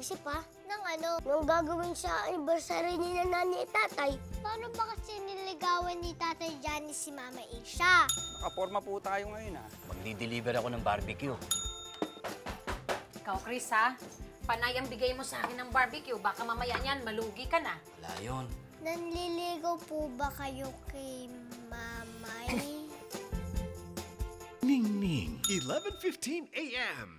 nag-isip ha, ng ano, yung gagawin sa anniversary ni Nanay at Tatay. Paano ba kasi niligawan ni Tatay Johnny si Mama Asia? Nakaporma po tayo ngayon ha. Magdi-deliver ako ng barbecue. Ikaw, Chris ha, panay ang bigay mo sa akin ng barbecue. Baka mamaya niyan, malugi ka na. Wala yun. Nanliligaw po ba kayo kay Mamay? Ning Ning, 11:15 a.m.